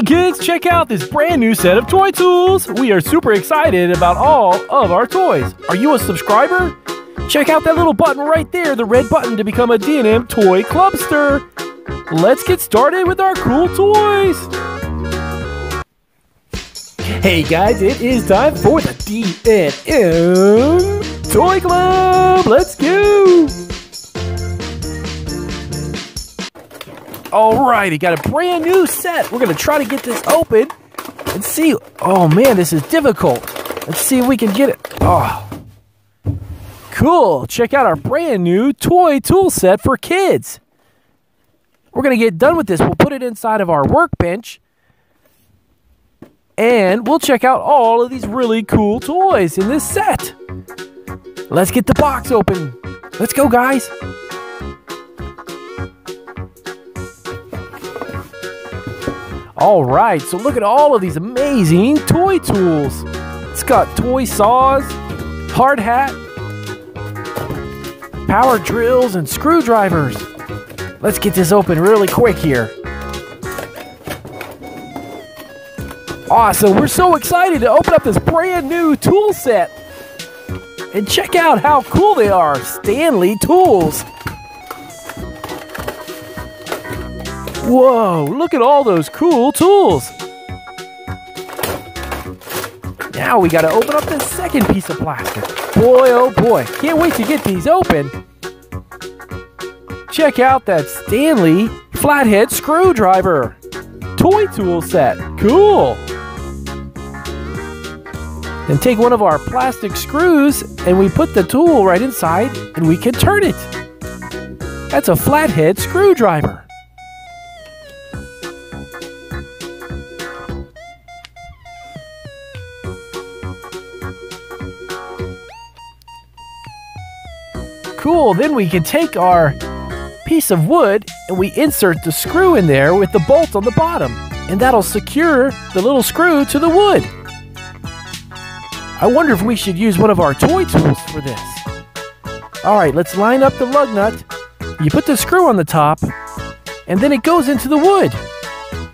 Hey kids, check out this brand new set of toy tools! We are super excited about all of our toys. Are you a subscriber? Check out that little button right there, the red button to become a D&M Toy Clubster. Let's get started with our cool toys! Hey guys, it is time for the D&M Toy Club! Let's go! Alright, we got a brand new set. We're going to try to get this open and see. Oh man, this is difficult. Let's see if we can get it. Oh, cool. Check out our brand new toy tool set for kids. We're going to get done with this. We'll put it inside of our workbench. And we'll check out all of these really cool toys in this set. Let's get the box open. Let's go, guys. All right, so look at all of these amazing toy tools. It's got toy saws, hard hat, power drills, and screwdrivers. Let's get this open really quick here. Awesome, we're so excited to open up this brand new tool set. And check out how cool they are, Stanley Tools. Whoa, look at all those cool tools. Now we gotta open up this second piece of plastic. Boy, oh boy, can't wait to get these open. Check out that Stanley flathead screwdriver toy tool set, cool. And take one of our plastic screws and we put the tool right inside and we can turn it. That's a flathead screwdriver. Cool, then we can take our piece of wood and we insert the screw in there with the bolt on the bottom, and that'll secure the little screw to the wood. I wonder if we should use one of our toy tools for this. All right, let's line up the lug nut. You put the screw on the top and then it goes into the wood.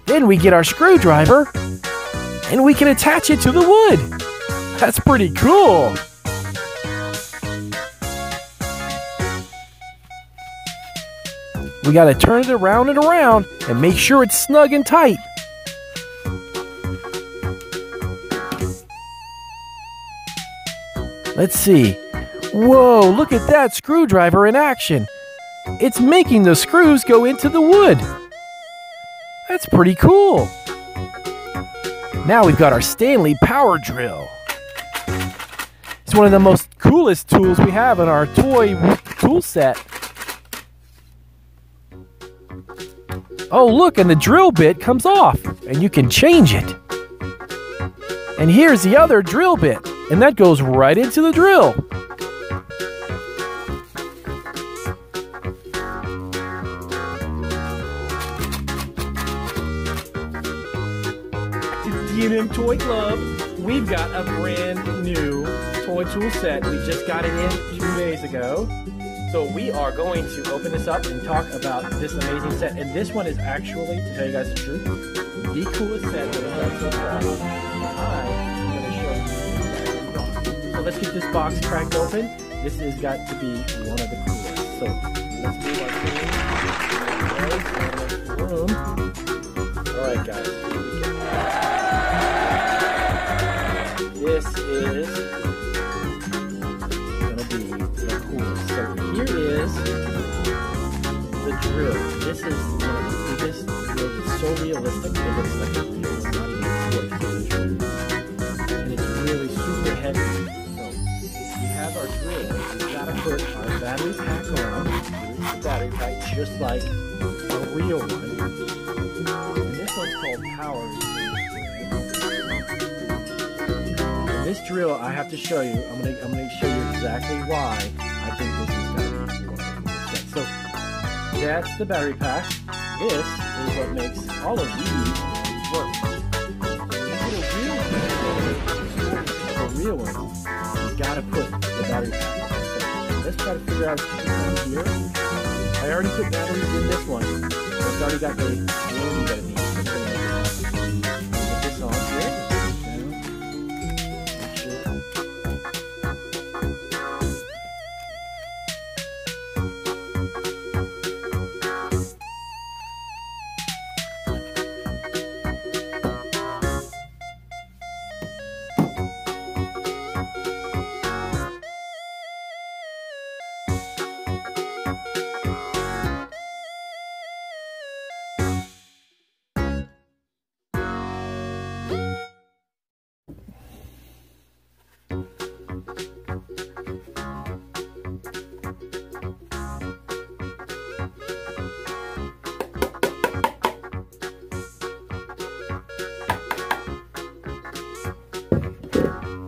Then we get our screwdriver and we can attach it to the wood. That's pretty cool. We gotta turn it around and around and make sure it's snug and tight. Let's see. Whoa, look at that screwdriver in action. It's making the screws go into the wood. That's pretty cool. Now we've got our Stanley power drill. It's one of the most coolest tools we have in our toy tool set. Oh look, and the drill bit comes off and you can change it. And here's the other drill bit and that goes right into the drill. Back to the D&M Toy Club. We've got a brand new toy tool set. We just got it in a few days ago. So we are going to open this up and talk about this amazing set. And this one is actually, to tell you guys the truth, the coolest set that I've done so far. I'm going to show you. So let's get this box cracked open. This has got to be one of the coolest. So let's do our room. Alright guys, here we go. This is... the drill. This is this drill is so realistic. It looks like a real body, and it's really super heavy. So we have our drill. We've got to put our battery pack on. This is the battery pack just like a real one. And this one's called power. And this drill, I have to show you. I'm gonna show you exactly why I think this is gonna be. That's the battery pack. This is what makes all of these work. For real ones, you gotta put the battery pack. So let's try to figure out here. I already put batteries in this one. It's already got the